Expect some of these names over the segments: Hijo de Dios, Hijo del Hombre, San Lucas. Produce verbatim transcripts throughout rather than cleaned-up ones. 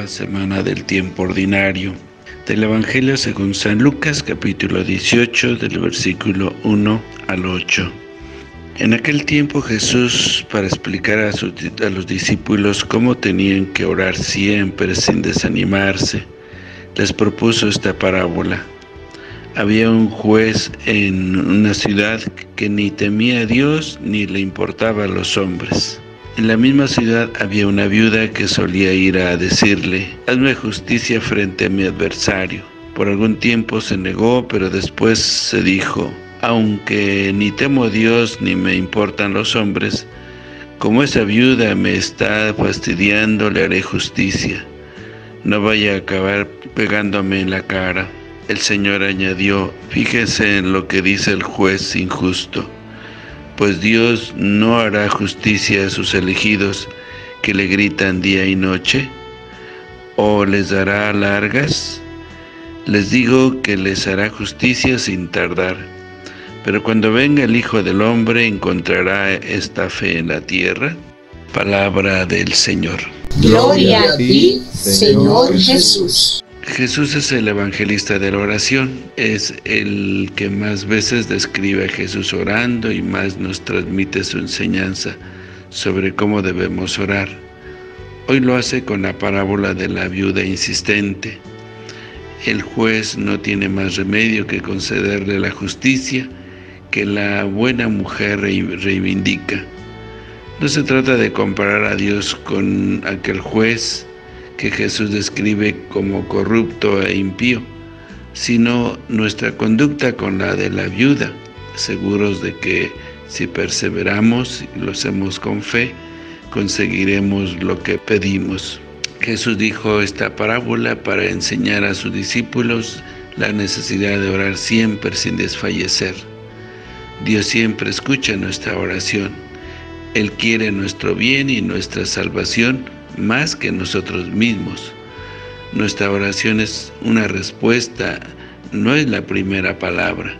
Octava semana del tiempo ordinario. Del Evangelio según San Lucas, capítulo dieciocho, del versículo uno al ocho. En aquel tiempo Jesús, para explicar a, sus, a los discípulos cómo tenían que orar siempre sin desanimarse, les propuso esta parábola. Había un juez en una ciudad que ni temía a Dios ni le importaba a los hombres. En la misma ciudad había una viuda que solía ir a decirle: «Hazme justicia frente a mi adversario». Por algún tiempo se negó, pero después se dijo: «Aunque ni temo a Dios ni me importan los hombres, como esa viuda me está fastidiando, le haré justicia. No vaya a acabar pegándome en la cara». El Señor añadió: «Fíjense en lo que dice el juez injusto. Pues Dios no hará justicia a sus elegidos que le gritan día y noche, o les dará largas. Les digo que les hará justicia sin tardar. Pero cuando venga el Hijo del Hombre, ¿encontrará esta fe en la tierra?». Palabra del Señor. Gloria a ti, Señor Jesús. Jesús es el evangelista de la oración, es el que más veces describe a Jesús orando y más nos transmite su enseñanza sobre cómo debemos orar. Hoy lo hace con la parábola de la viuda insistente. El juez no tiene más remedio que concederle la justicia que la buena mujer reivindica. No se trata de comparar a Dios con aquel juez que Jesús describe como corrupto e impío, sino nuestra conducta con la de la viuda, seguros de que si perseveramos y lo hacemos con fe, conseguiremos lo que pedimos. Jesús dijo esta parábola para enseñar a sus discípulos la necesidad de orar siempre sin desfallecer. Dios siempre escucha nuestra oración. Él quiere nuestro bien y nuestra salvación más que nosotros mismos. Nuestra oración es una respuesta, no es la primera palabra.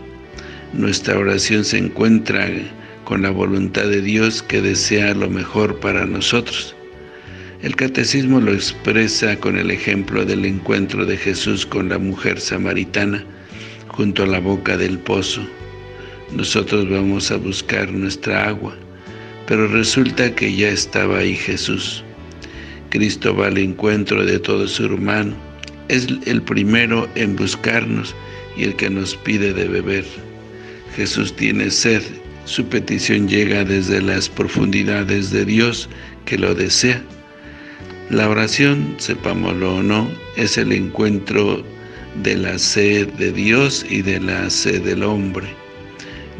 Nuestra oración se encuentra con la voluntad de Dios, que desea lo mejor para nosotros. El catecismo lo expresa con el ejemplo del encuentro de Jesús con la mujer samaritana junto a la boca del pozo. Nosotros vamos a buscar nuestra agua, pero resulta que ya estaba ahí Jesús. Cristo va al encuentro de todo ser humano, es el primero en buscarnos y el que nos pide de beber. Jesús tiene sed, su petición llega desde las profundidades de Dios que lo desea. La oración, sepámoslo o no, es el encuentro de la sed de Dios y de la sed del hombre.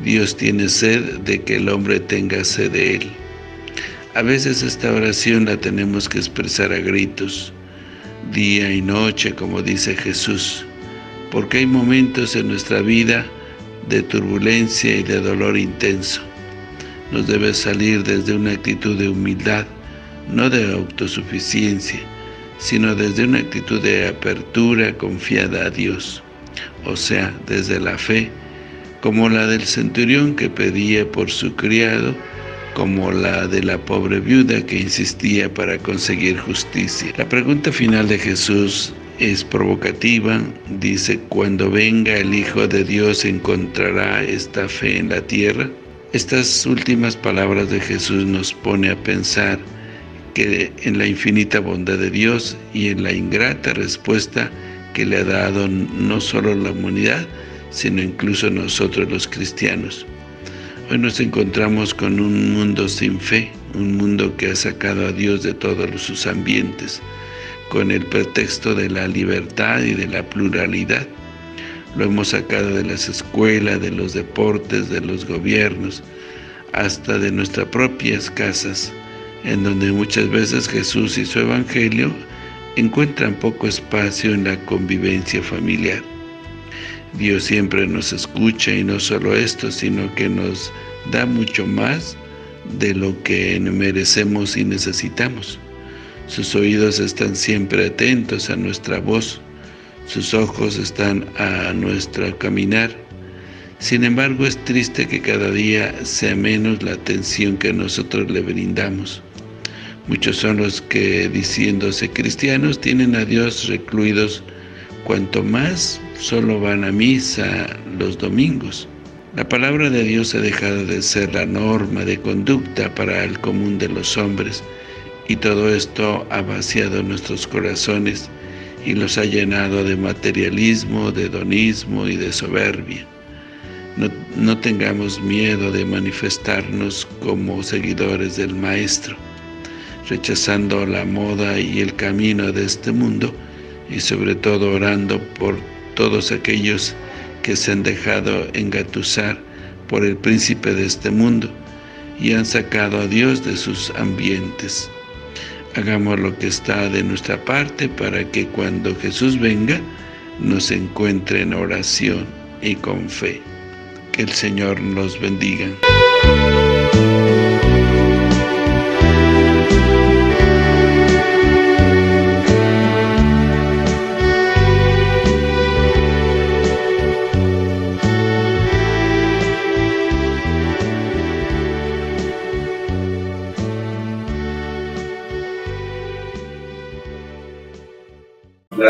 Dios tiene sed de que el hombre tenga sed de él. A veces esta oración la tenemos que expresar a gritos, día y noche, como dice Jesús, porque hay momentos en nuestra vida de turbulencia y de dolor intenso. Nos debe salir desde una actitud de humildad, no de autosuficiencia, sino desde una actitud de apertura confiada a Dios, o sea, desde la fe, como la del centurión que pedía por su criado, como la de la pobre viuda que insistía para conseguir justicia. La pregunta final de Jesús es provocativa. Dice: «Cuando venga el Hijo de Dios, ¿encontrará esta fe en la tierra?». Estas últimas palabras de Jesús nos pone a pensar que en la infinita bondad de Dios y en la ingrata respuesta que le ha dado no solo la humanidad, sino incluso nosotros los cristianos. Hoy nos encontramos con un mundo sin fe, un mundo que ha sacado a Dios de todos sus ambientes, con el pretexto de la libertad y de la pluralidad. Lo hemos sacado de las escuelas, de los deportes, de los gobiernos, hasta de nuestras propias casas, en donde muchas veces Jesús y su evangelio encuentran poco espacio en la convivencia familiar. Dios siempre nos escucha, y no solo esto, sino que nos da mucho más de lo que merecemos y necesitamos. Sus oídos están siempre atentos a nuestra voz, sus ojos están a nuestro caminar. Sin embargo, es triste que cada día sea menos la atención que nosotros le brindamos. Muchos son los que, diciéndose cristianos, tienen a Dios recluidos, cuanto más solo van a misa los domingos. La palabra de Dios ha dejado de ser la norma de conducta para el común de los hombres, y todo esto ha vaciado nuestros corazones y los ha llenado de materialismo, de hedonismo y de soberbia. No, no tengamos miedo de manifestarnos como seguidores del Maestro, rechazando la moda y el camino de este mundo, y sobre todo orando por todos aquellos que se han dejado engatusar por el príncipe de este mundo y han sacado a Dios de sus ambientes. Hagamos lo que está de nuestra parte para que cuando Jesús venga, nos encuentre en oración y con fe. Que el Señor nos bendiga. La